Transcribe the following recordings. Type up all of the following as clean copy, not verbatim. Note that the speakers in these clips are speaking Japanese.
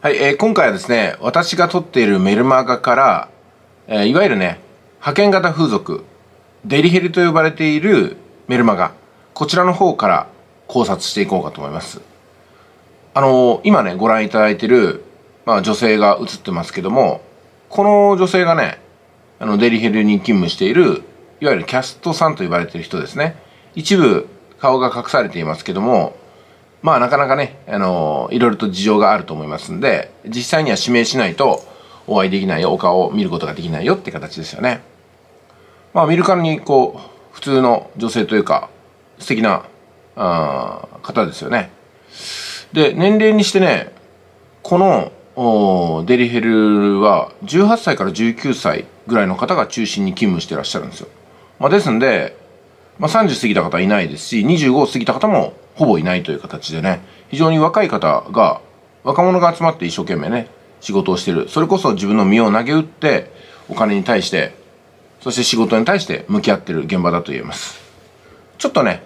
はい、今回はですね、私が撮っているメルマガから、いわゆるね、派遣型風俗、デリヘルと呼ばれているメルマガ、こちらの方から考察していこうかと思います。今ね、ご覧いただいている、女性が映ってますけども、この女性がね、デリヘルに勤務している、いわゆるキャストさんと呼ばれている人ですね。一部、顔が隠されていますけども、なかなかね、いろいろと事情があると思いますんで、実際には指名しないとお会いできないよ、お顔を見ることができないよって形ですよね。見るからに、普通の女性というか、素敵な、方ですよね。で、年齢にしてね、この、デリヘルは、18歳から19歳ぐらいの方が中心に勤務してらっしゃるんですよ。ですんで、30過ぎた方はいないですし、25過ぎた方もほぼいないという形でね、非常に若い方が、若者が集まって一生懸命ね、仕事をしてる。それこそ自分の身を投げ打って、お金に対して、そして仕事に対して向き合ってる現場だと言えます。ちょっとね、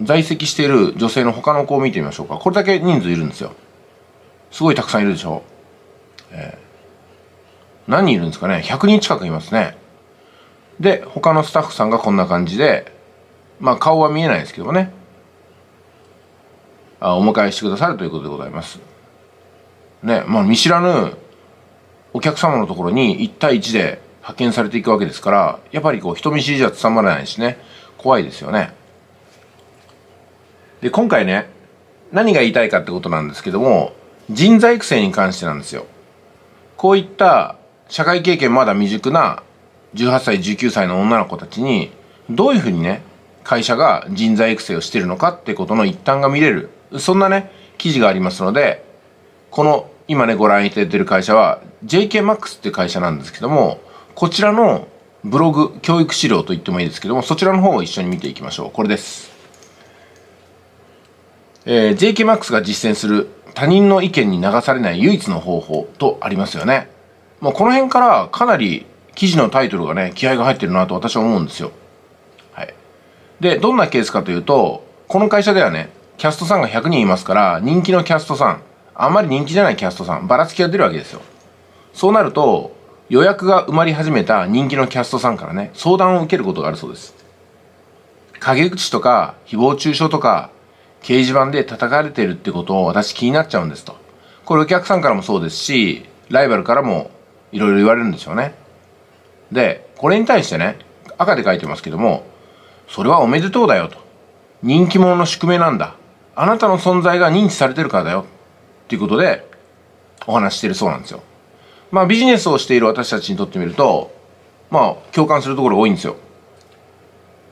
在籍している女性の他の子を見てみましょうか。これだけ人数いるんですよ。すごいたくさんいるでしょ。何人いるんですかね。100人近くいますね。で、他のスタッフさんがこんな感じで、顔は見えないですけどもね。お迎えしてくださるということでございます。ね、見知らぬお客様のところに1対1で派遣されていくわけですから、やっぱり人見知りじゃつさまらないしね、怖いですよね。で、今回ね、何が言いたいかってことなんですけども、人材育成に関してなんですよ。こういった社会経験まだ未熟な18歳、19歳の女の子たちに、どういうふうにね、会社が人材育成をしているのかってことの一端が見れる。そんなね、記事がありますので、この今ね、ご覧いただいている会社は JKMAX っていう会社なんですけども、こちらのブログ、教育資料と言ってもいいですけども、そちらの方を一緒に見ていきましょう。これです。JKMAX が実践する他人の意見に流されない唯一の方法とありますよね。この辺からかなり記事のタイトルがね、気合が入ってるなと私は思うんですよ。はい。で、どんなケースかというと、この会社ではね、キャストさんが100人いますから、人気のキャストさん、あんまり人気じゃないキャストさん、ばらつきが出るわけですよ。そうなると、予約が埋まり始めた人気のキャストさんからね、相談を受けることがあるそうです。陰口とか、誹謗中傷とか、掲示板で叩かれてるってことを私気になっちゃうんですと。これお客さんからもそうですし、ライバルからもいろいろ言われるんでしょうね。で、これに対してね、赤で書いてますけども、それはおめでとうだよと。人気者の宿命なんだ。あなたの存在が認知されてるからだよ。っていうことで、お話してるそうなんですよ。ビジネスをしている私たちにとってみると、共感するところ多いんですよ。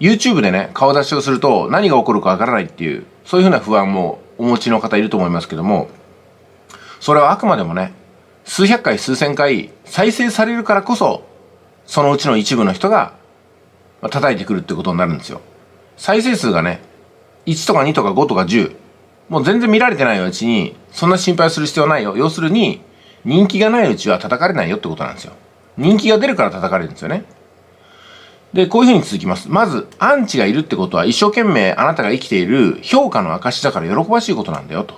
YouTube でね、顔出しをすると何が起こるかわからないっていう、そういうふうな不安もお持ちの方いると思いますけども、それはあくまでもね、数百回、数千回再生されるからこそ、そのうちの一部の人が叩いてくるってことになるんですよ。再生数がね、1とか2とか5とか10。もう全然見られてないうちに、そんな心配する必要はないよ。要するに、人気がないうちは叩かれないよってことなんですよ。人気が出るから叩かれるんですよね。で、こういうふうに続きます。まず、アンチがいるってことは一生懸命あなたが生きている評価の証だから喜ばしいことなんだよと。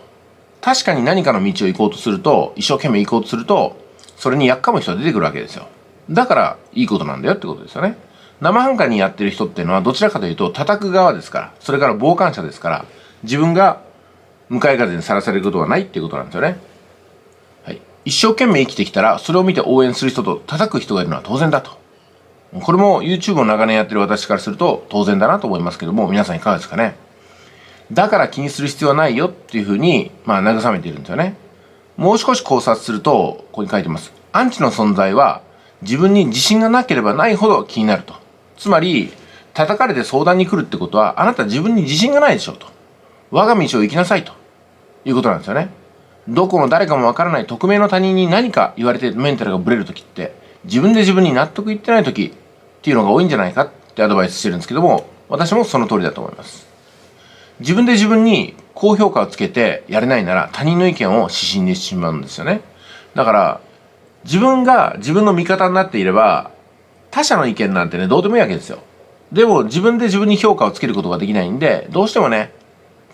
確かに何かの道を行こうとすると、一生懸命行こうとすると、それにやっかむ人が出てくるわけですよ。だから、いいことなんだよってことですよね。生半可にやってる人っていうのはどちらかというと叩く側ですから、それから傍観者ですから、自分が向かい風にさらされることはないっていうことなんですよね。はい。一生懸命生きてきたら、それを見て応援する人と叩く人がいるのは当然だと。これも YouTube を長年やってる私からすると当然だなと思いますけども、皆さんいかがですかね。だから気にする必要はないよっていうふうに、慰めているんですよね。もう少し考察すると、ここに書いてます。アンチの存在は自分に自信がなければないほど気になると。つまり、叩かれて相談に来るってことは、あなた自分に自信がないでしょうと。我が道を行きなさいということなんですよね。どこの誰かもわからない匿名の他人に何か言われてメンタルがブレるときって、自分で自分に納得いってないときっていうのが多いんじゃないかってアドバイスしてるんですけども、私もその通りだと思います。自分で自分に高評価をつけてやれないなら他人の意見を指針にしてしまうんですよね。だから、自分が自分の味方になっていれば、他者の意見なんてね、どうでもいいわけですよ。でも自分で自分に評価をつけることができないんで、どうしてもね、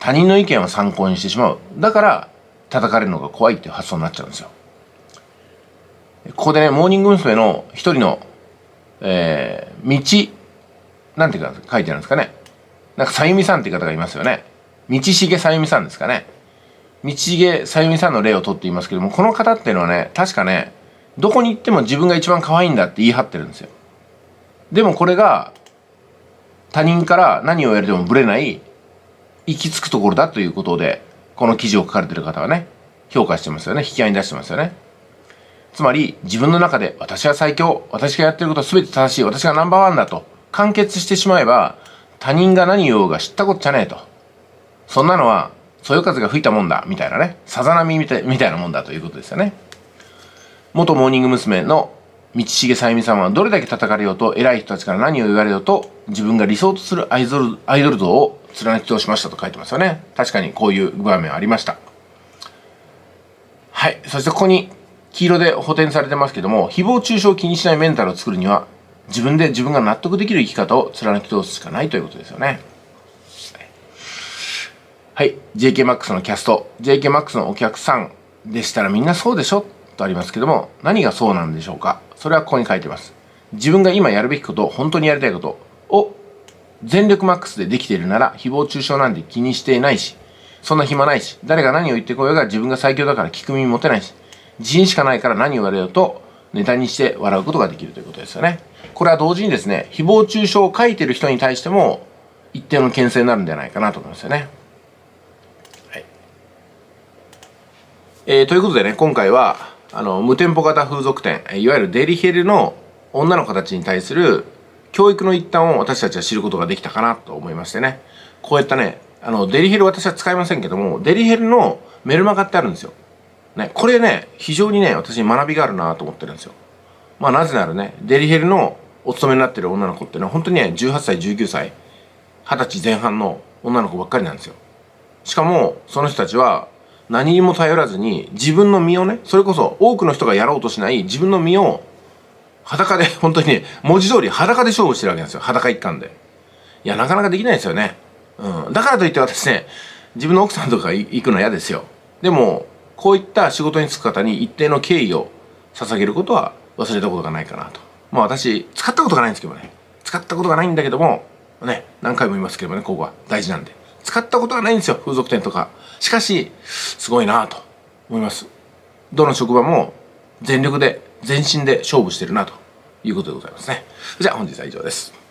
他人の意見を参考にしてしまう。だから、叩かれるのが怖いっていう発想になっちゃうんですよ。ここでね、モーニング娘。の一人の、道、なんて書いてあるんですかね。なんか、さゆみさんって方がいますよね。道重さゆみさんですかね。道重さゆみさんの例をとっていますけども、この方っていうのはね、確かね、どこに行っても自分が一番可愛いんだって言い張ってるんですよ。でもこれが、他人から何を言われてもブレない、行き着くところだということで、この記事を書かれてる方はね、評価してますよね。引き合いに出してますよね。つまり、自分の中で私は最強、私がやってることは全て正しい、私がナンバーワンだと完結してしまえば、他人が何言おうが知ったことじゃねえと。そんなのは、そよ風が吹いたもんだ、みたいなね。さざ波みたいなもんだということですよね。元モーニング娘。の道重さゆみさんは、どれだけ叩かれようと、偉い人たちから何を言われようと、自分が理想とするアイドル像を貫き通しましたと書いてますよね。確かにこういう場面ありました。はい。そしてここに、黄色で補填されてますけども、誹謗中傷を気にしないメンタルを作るには、自分が納得できる生き方を貫き通すしかないということですよね。はい。JKMAX のキャスト。JKMAX のお客さんでしたらみんなそうでしょとありますけども、何がそうなんでしょうか。それはここに書いてます。自分が今やるべきこと、本当にやりたいことを全力マックスでできているなら、誹謗中傷なんて気にしていないし、そんな暇ないし、誰が何を言ってこようが自分が最強だから聞く耳持てないし、自信しかないから何を言われようとネタにして笑うことができるということですよね。これは同時にですね、誹謗中傷を書いてる人に対しても一定の牽制になるんじゃないかなと思いますよね。はい。ということでね、今回は無店舗型風俗店、いわゆるデリヘルの女の子たちに対する教育の一端を私たちは知ることができたかなと思いましてね。こういったね、デリヘル私は使いませんけども、デリヘルのメルマガってあるんですよ。ね、これね、非常にね、私に学びがあるなと思ってるんですよ。まあなぜならね、デリヘルのお勤めになってる女の子ってのは本当にね、18歳、19歳、20歳前半の女の子ばっかりなんですよ。しかも、その人たちは何にも頼らずに自分の身をね、それこそ多くの人がやろうとしない自分の身を裸で、本当にね、文字通り裸で勝負してるわけなんですよ。裸一貫で。いや、なかなかできないですよね。うん。だからといって私ね、自分の奥さんとか行くのは嫌ですよ。でも、こういった仕事に就く方に一定の敬意を捧げることは忘れたことがないかなと。まあ私、使ったことがないんですけどね。使ったことがないんだけども、ね、何回も言いますけどもね、ここは大事なんで。使ったことがないんですよ、風俗店とか。しかし、すごいなと思います。どの職場も全力で、全身で勝負してるなということでございますね。じゃあ本日は以上です。